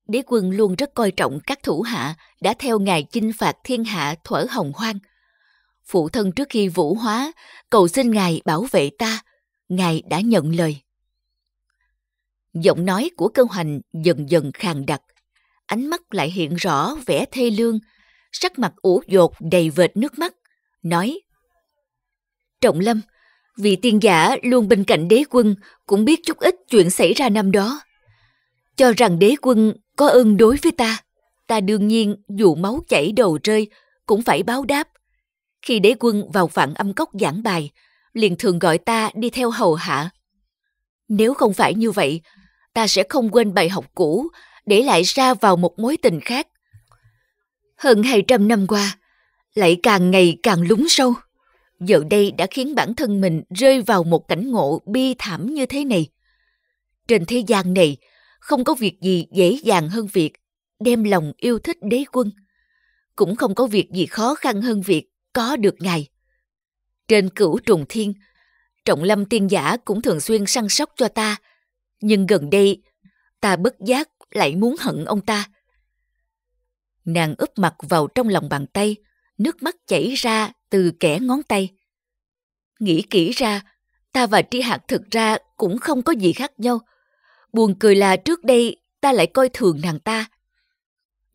Đế quân luôn rất coi trọng các thủ hạ đã theo ngài chinh phạt thiên hạ thuở hồng hoang. Phụ thân trước khi vũ hóa, cầu xin ngài bảo vệ ta, ngài đã nhận lời. Giọng nói của Cơ Hành dần dần khàn đặc, ánh mắt lại hiện rõ vẻ thê lương, sắc mặt ủ dột đầy vệt nước mắt, nói: Trọng Lâm, vị tiên giả luôn bên cạnh đế quân cũng biết chút ít chuyện xảy ra năm đó. Cho rằng đế quân có ơn đối với ta, ta đương nhiên dù máu chảy đầu rơi cũng phải báo đáp. Khi đế quân vào Phạn Âm Cốc giảng bài, liền thường gọi ta đi theo hầu hạ. Nếu không phải như vậy, ta sẽ không quên bài học cũ, để lại ra vào một mối tình khác. Hơn hai trăm năm qua, lại càng ngày càng lún sâu. Giờ đây đã khiến bản thân mình rơi vào một cảnh ngộ bi thảm như thế này. Trên thế gian này, không có việc gì dễ dàng hơn việc đem lòng yêu thích đế quân. Cũng không có việc gì khó khăn hơn việc có được ngài. Trên Cửu Trùng Thiên, Trọng Lâm tiên giả cũng thường xuyên săn sóc cho ta. Nhưng gần đây, ta bất giác lại muốn hận ông ta. Nàng úp mặt vào trong lòng bàn tay, nước mắt chảy ra từ kẽ ngón tay. Nghĩ kỹ ra, ta và Tri Hạc thực ra cũng không có gì khác nhau. Buồn cười là trước đây ta lại coi thường nàng ta.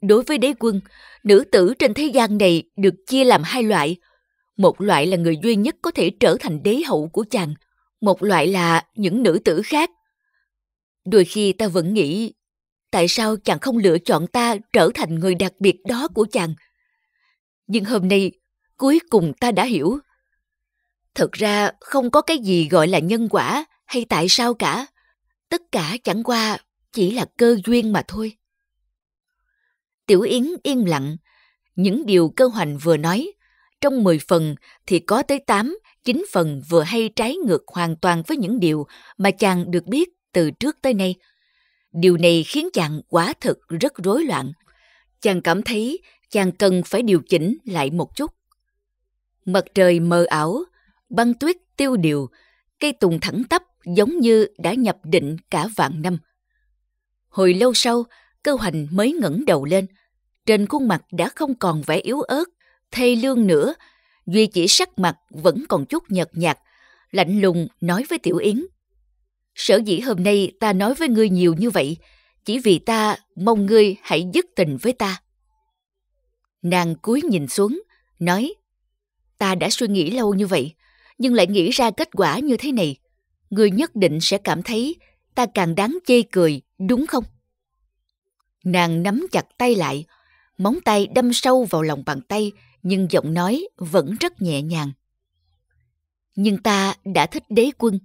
Đối với đế quân, nữ tử trên thế gian này được chia làm hai loại. Một loại là người duy nhất có thể trở thành đế hậu của chàng, một loại là những nữ tử khác. Đôi khi ta vẫn nghĩ, tại sao chàng không lựa chọn ta trở thành người đặc biệt đó của chàng? Nhưng hôm nay, cuối cùng ta đã hiểu. Thật ra không có cái gì gọi là nhân quả hay tại sao cả. Tất cả chẳng qua chỉ là cơ duyên mà thôi. Tiểu Yến yên lặng. Những điều Cơ Hoành vừa nói, trong mười phần thì có tới tám, chín phần vừa hay trái ngược hoàn toàn với những điều mà chàng được biết từ trước tới nay. Điều này khiến chàng quả thực rất rối loạn. Chàng cảm thấy chàng cần phải điều chỉnh lại một chút. Mặt trời mờ ảo, băng tuyết tiêu điều, cây tùng thẳng tắp giống như đã nhập định cả vạn năm. Hồi lâu sau, Cơ Hoành mới ngẩng đầu lên. Trên khuôn mặt đã không còn vẻ yếu ớt, thê lương nữa, duy chỉ sắc mặt vẫn còn chút nhợt nhạt, lạnh lùng nói với Tiểu Yến. Sở dĩ hôm nay ta nói với ngươi nhiều như vậy, chỉ vì ta mong ngươi hãy dứt tình với ta. Nàng cúi nhìn xuống, nói, ta đã suy nghĩ lâu như vậy, nhưng lại nghĩ ra kết quả như thế này. Ngươi nhất định sẽ cảm thấy ta càng đáng chê cười, đúng không? Nàng nắm chặt tay lại, móng tay đâm sâu vào lòng bàn tay, nhưng giọng nói vẫn rất nhẹ nhàng. Nhưng ta đã thích đế quân.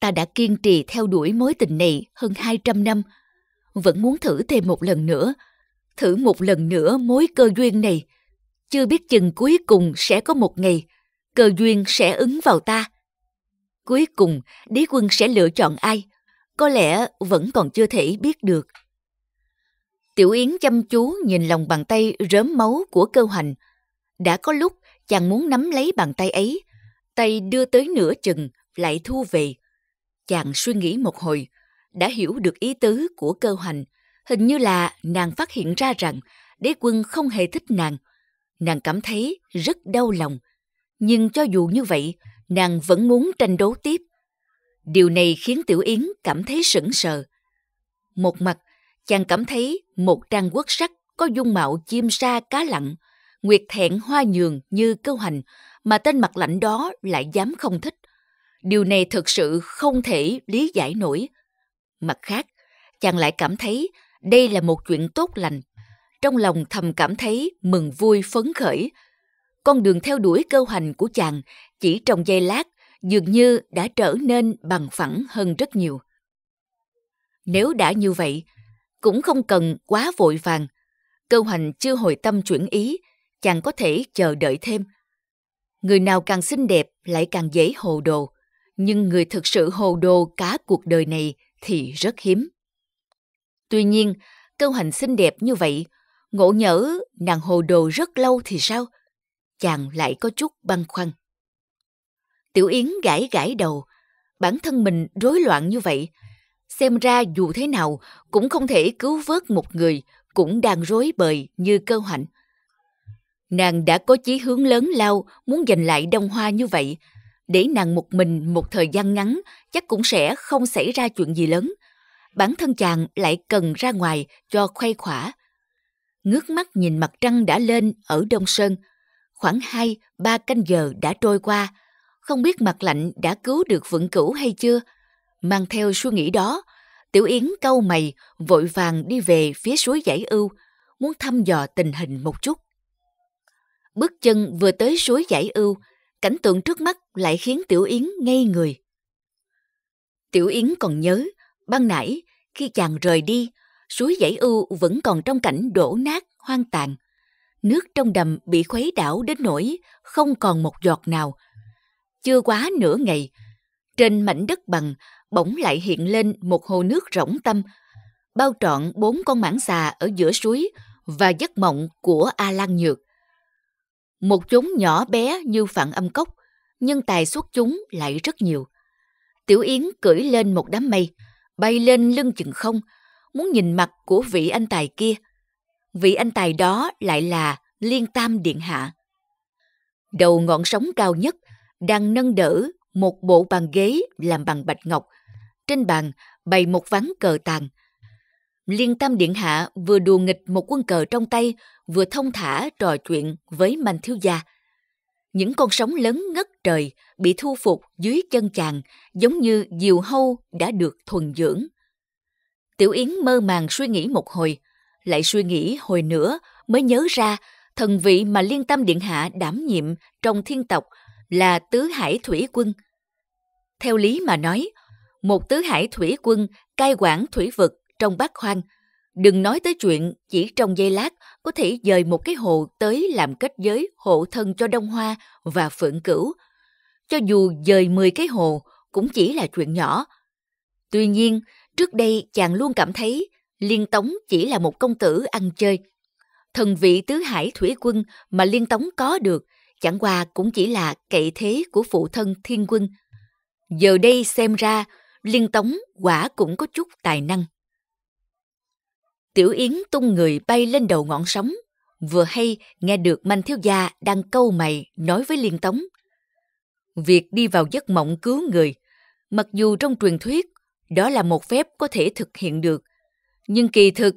Ta đã kiên trì theo đuổi mối tình này hơn hai trăm năm, vẫn muốn thử thêm một lần nữa, thử một lần nữa mối cơ duyên này. Chưa biết chừng cuối cùng sẽ có một ngày, cơ duyên sẽ ứng vào ta. Cuối cùng, đế quân sẽ lựa chọn ai, có lẽ vẫn còn chưa thể biết được. Tiểu Yến chăm chú nhìn lòng bàn tay rớm máu của Cơ Hoành. Đã có lúc chàng muốn nắm lấy bàn tay ấy, tay đưa tới nửa chừng lại thu về. Chàng suy nghĩ một hồi, đã hiểu được ý tứ của Cơ Hoành. Hình như là nàng phát hiện ra rằng đế quân không hề thích nàng. Nàng cảm thấy rất đau lòng. Nhưng cho dù như vậy, nàng vẫn muốn tranh đấu tiếp. Điều này khiến Tiểu Yến cảm thấy sững sờ. Một mặt, chàng cảm thấy một trang quốc sắc có dung mạo chim sa cá lặn, nguyệt thẹn hoa nhường như Cơ Hoành mà tên mặt lạnh đó lại dám không thích. Điều này thực sự không thể lý giải nổi. Mặt khác, chàng lại cảm thấy đây là một chuyện tốt lành. Trong lòng thầm cảm thấy mừng vui phấn khởi. Con đường theo đuổi Cơ Hoành của chàng chỉ trong giây lát dường như đã trở nên bằng phẳng hơn rất nhiều. Nếu đã như vậy, cũng không cần quá vội vàng. Cơ Hoành chưa hồi tâm chuyển ý, chàng có thể chờ đợi thêm. Người nào càng xinh đẹp lại càng dễ hồ đồ, nhưng người thực sự hồ đồ cả cuộc đời này thì rất hiếm. Tuy nhiên, Cơ Hoành xinh đẹp như vậy, ngộ nhỡ nàng hồ đồ rất lâu thì sao? Chàng lại có chút băn khoăn. Tiểu Yến gãi gãi đầu. Bản thân mình rối loạn như vậy, xem ra dù thế nào cũng không thể cứu vớt một người cũng đang rối bời như Cơ Hạnh. Nàng đã có chí hướng lớn lao muốn giành lại Đông Hoa như vậy, để nàng một mình một thời gian ngắn chắc cũng sẽ không xảy ra chuyện gì lớn. Bản thân chàng lại cần ra ngoài cho khuây khỏa. Ngước mắt nhìn mặt trăng đã lên ở Đông Sơn. Khoảng hai, ba canh giờ đã trôi qua. Không biết mặt lạnh đã cứu được Phượng Cửu hay chưa? Mang theo suy nghĩ đó, Tiểu Yến cau mày vội vàng đi về phía suối Giải Ưu, muốn thăm dò tình hình một chút. Bước chân vừa tới suối Giải Ưu, cảnh tượng trước mắt lại khiến Tiểu Yến ngây người. Tiểu Yến còn nhớ, ban nãy khi chàng rời đi, suối Giải Ưu vẫn còn trong cảnh đổ nát, hoang tàn. Nước trong đầm bị khuấy đảo đến nỗi không còn một giọt nào. Chưa quá nửa ngày, trên mảnh đất bằng bỗng lại hiện lên một hồ nước rỗng tăm, bao trọn bốn con mãng xà ở giữa suối và giấc mộng của A Lan Nhược. Một chốn nhỏ bé như Phạn Âm Cốc, nhân tài xuất chúng lại rất nhiều. Tiểu Yến cưỡi lên một đám mây, bay lên lưng chừng không, muốn nhìn mặt của vị anh tài kia. Vị anh tài đó lại là Liên Tam Điện Hạ. Đầu ngọn sóng cao nhất đang nâng đỡ một bộ bàn ghế làm bằng bạch ngọc. Trên bàn bày một ván cờ tàn. Liên Tam Điện Hạ vừa đùa nghịch một quân cờ trong tay, vừa thông thả trò chuyện với Mạnh Thiếu Gia. Những con sóng lớn ngất trời bị thu phục dưới chân chàng, giống như diều hâu đã được thuần dưỡng. Tiểu Yến mơ màng suy nghĩ một hồi, lại suy nghĩ hồi nữa mới nhớ ra thần vị mà Liên Tam Điện Hạ đảm nhiệm trong thiên tộc là Tứ Hải Thủy Quân. Theo lý mà nói, một Tứ Hải Thủy Quân cai quản thủy vực trong Bát Hoang, đừng nói tới chuyện chỉ trong giây lát có thể dời một cái hồ tới làm kết giới hộ thân cho Đông Hoa và Phượng Cửu. Cho dù dời mười cái hồ cũng chỉ là chuyện nhỏ. Tuy nhiên, trước đây chàng luôn cảm thấy Liên Tống chỉ là một công tử ăn chơi. Thần vị Tứ Hải Thủy Quân mà Liên Tống có được chẳng qua cũng chỉ là cậy thế của phụ thân Thiên Quân. Giờ đây xem ra, Liên Tống quả cũng có chút tài năng. Tiểu Yến tung người bay lên đầu ngọn sóng, vừa hay nghe được Mạnh Thiếu Gia đang cau mày nói với Liên Tống. Việc đi vào giấc mộng cứu người, mặc dù trong truyền thuyết đó là một phép có thể thực hiện được, nhưng kỳ thực,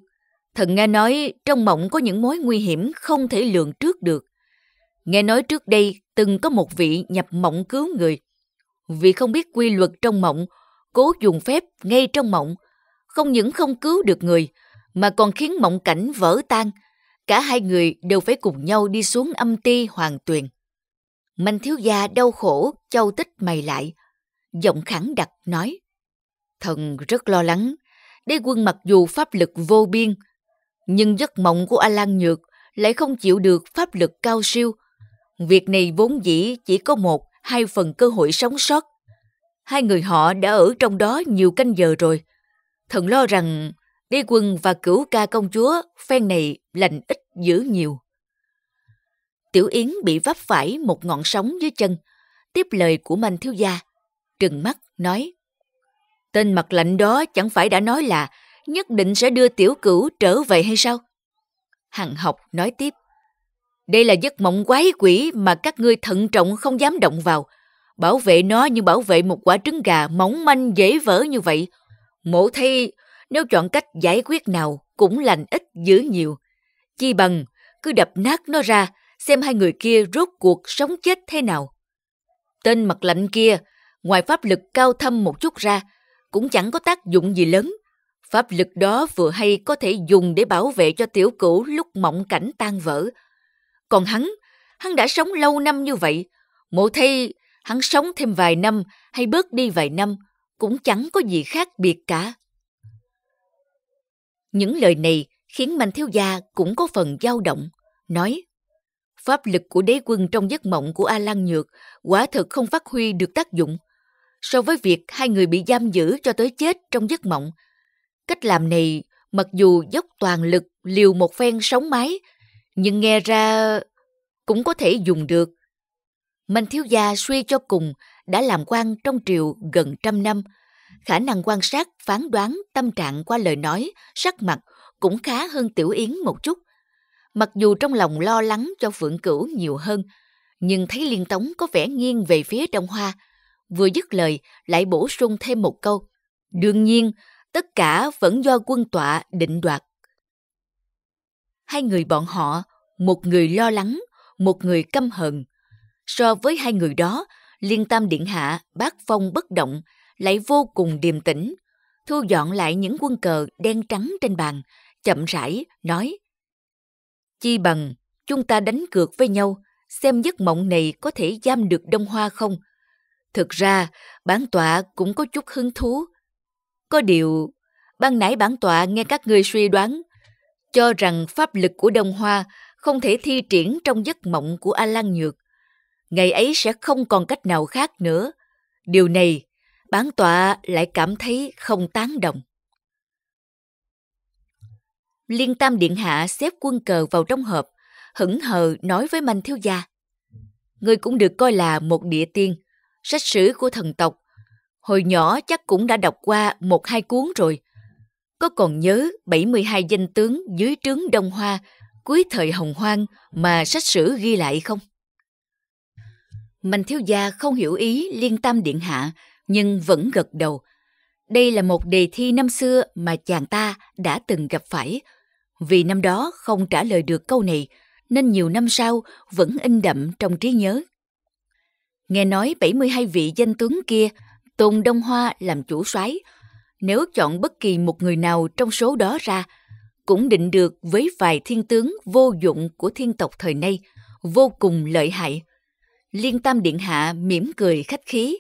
thần nghe nói trong mộng có những mối nguy hiểm không thể lường trước được. Nghe nói trước đây từng có một vị nhập mộng cứu người, vì không biết quy luật trong mộng, cố dùng phép ngay trong mộng, không những không cứu được người mà còn khiến mộng cảnh vỡ tan. Cả hai người đều phải cùng nhau đi xuống âm ti hoàng tuyền. Mạnh Thiếu Gia đau khổ chau tích mày lại, giọng khẳng đặc nói: Thần rất lo lắng, đế quân mặc dù pháp lực vô biên, nhưng giấc mộng của A Lan Nhược lại không chịu được pháp lực cao siêu. Việc này vốn dĩ chỉ có một, hai phần cơ hội sống sót. Hai người họ đã ở trong đó nhiều canh giờ rồi. Thần lo rằng đế quân và Cửu ca công chúa phen này lành ít dữ nhiều. Tiểu Yến bị vấp phải một ngọn sóng dưới chân, tiếp lời của Mạnh Thiếu Gia, trừng mắt nói: Tên mặt lạnh đó chẳng phải đã nói là nhất định sẽ đưa Tiểu Cửu trở về hay sao? Hằng Học nói tiếp: Đây là giấc mộng quái quỷ mà các ngươi thận trọng không dám động vào. Bảo vệ nó như bảo vệ một quả trứng gà mỏng manh dễ vỡ như vậy. Mộ thay nếu chọn cách giải quyết nào cũng lành ít dữ nhiều. Chi bằng cứ đập nát nó ra, xem hai người kia rốt cuộc sống chết thế nào. Tên mặt lạnh kia, ngoài pháp lực cao thâm một chút ra, cũng chẳng có tác dụng gì lớn. Pháp lực đó vừa hay có thể dùng để bảo vệ cho Tiểu Cửu lúc mộng cảnh tan vỡ. Còn hắn, hắn đã sống lâu năm như vậy. Mộ thay hắn sống thêm vài năm hay bớt đi vài năm cũng chẳng có gì khác biệt cả. Những lời này khiến Mạnh Thiếu Gia cũng có phần dao động, nói: Pháp lực của đế quân trong giấc mộng của A Lan Nhược quả thực không phát huy được tác dụng. So với việc hai người bị giam giữ cho tới chết trong giấc mộng, cách làm này mặc dù dốc toàn lực liều một phen sống mái, nhưng nghe ra cũng có thể dùng được. Mạnh Thiếu Gia suy cho cùng đã làm quan trong triều gần trăm năm, khả năng quan sát, phán đoán tâm trạng qua lời nói, sắc mặt cũng khá hơn Tiểu Yến một chút. Mặc dù trong lòng lo lắng cho Phượng Cửu nhiều hơn, nhưng thấy Liên Tống có vẻ nghiêng về phía Đông Hoa, vừa dứt lời lại bổ sung thêm một câu. Đương nhiên, tất cả vẫn do quân tọa định đoạt. Hai người bọn họ, một người lo lắng, một người căm hận. So với hai người đó, Liên Tam Điện Hạ bác phong bất động, lại vô cùng điềm tĩnh, thu dọn lại những quân cờ đen trắng trên bàn, chậm rãi nói. Chi bằng, chúng ta đánh cược với nhau, xem giấc mộng này có thể giam được Đông Hoa không? Thực ra, bản tọa cũng có chút hứng thú. Có điều, ban nãy bản tọa nghe các ngươi suy đoán, cho rằng pháp lực của Đông Hoa không thể thi triển trong giấc mộng của A Lan Nhược. Ngày ấy sẽ không còn cách nào khác nữa. Điều này, bản tọa lại cảm thấy không tán đồng. Liên Tam Điện Hạ xếp quân cờ vào trong hộp, hững hờ nói với Mạnh Thiếu Gia. Ngươi cũng được coi là một địa tiên, sách sử của thần tộc. Hồi nhỏ chắc cũng đã đọc qua một hai cuốn rồi. Có còn nhớ bảy mươi hai danh tướng dưới trướng Đông Hoa cuối thời Hồng Hoang mà sách sử ghi lại không? Mạnh Thiếu Gia không hiểu ý Liên Tam Điện Hạ, nhưng vẫn gật đầu. Đây là một đề thi năm xưa mà chàng ta đã từng gặp phải. Vì năm đó không trả lời được câu này, nên nhiều năm sau vẫn in đậm trong trí nhớ. Nghe nói bảy mươi hai vị danh tướng kia tôn Đông Hoa làm chủ soái, nếu chọn bất kỳ một người nào trong số đó ra, cũng định được với vài thiên tướng vô dụng của thiên tộc thời nay, vô cùng lợi hại. Liên Tam Điện Hạ mỉm cười khách khí.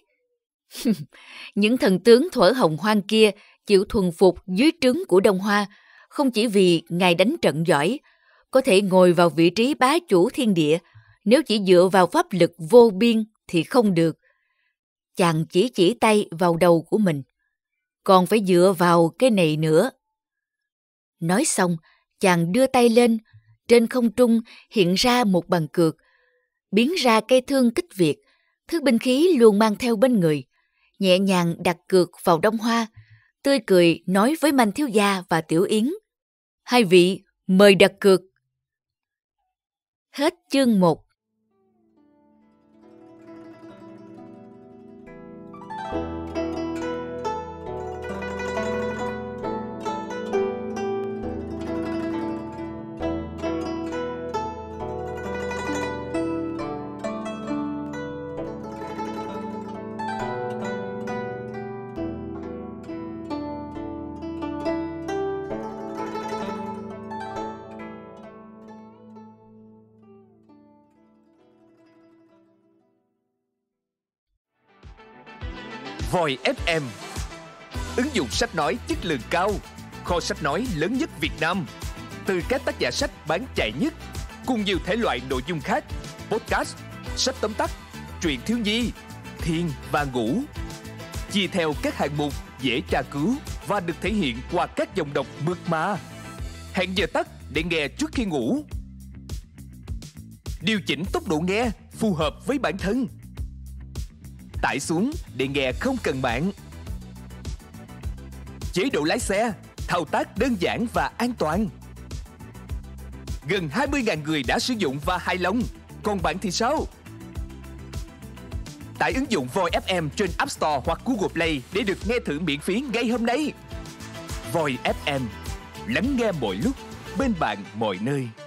Những thần tướng thuở Hồng Hoang kia chịu thuần phục dưới trướng của Đông Hoa, không chỉ vì ngài đánh trận giỏi, có thể ngồi vào vị trí bá chủ thiên địa, nếu chỉ dựa vào pháp lực vô biên thì không được. Chàng chỉ chỉ tay vào đầu của mình. Còn phải dựa vào cái này nữa. Nói xong, chàng đưa tay lên, trên không trung hiện ra một bàn cược, biến ra cây thương Kích Việt, thứ binh khí luôn mang theo bên người, nhẹ nhàng đặt cược vào Đông Hoa, tươi cười nói với Mạnh Thiếu Gia và Tiểu Yến. Hai vị, mời đặt cược. Hết chương một. Voiz ép em, ứng dụng sách nói chất lượng cao, kho sách nói lớn nhất Việt Nam, từ các tác giả sách bán chạy nhất, cùng nhiều thể loại nội dung khác, podcast, sách tóm tắt, truyện thiếu nhi, thiên và ngủ, chia theo các hạng mục dễ tra cứu và được thể hiện qua các dòng đọc mượt mà. Hẹn giờ tắt để nghe trước khi ngủ. Điều chỉnh tốc độ nghe phù hợp với bản thân. Tải xuống để nghe không cần mạng. Chế độ lái xe, thao tác đơn giản và an toàn. Gần hai mươi nghìn người đã sử dụng và hài lòng. Còn bạn thì sao? Tải ứng dụng Voiz ép em trên App Store hoặc Google Play để được nghe thử miễn phí ngay hôm nay. Voiz ép em, lắng nghe mọi lúc, bên bạn mọi nơi.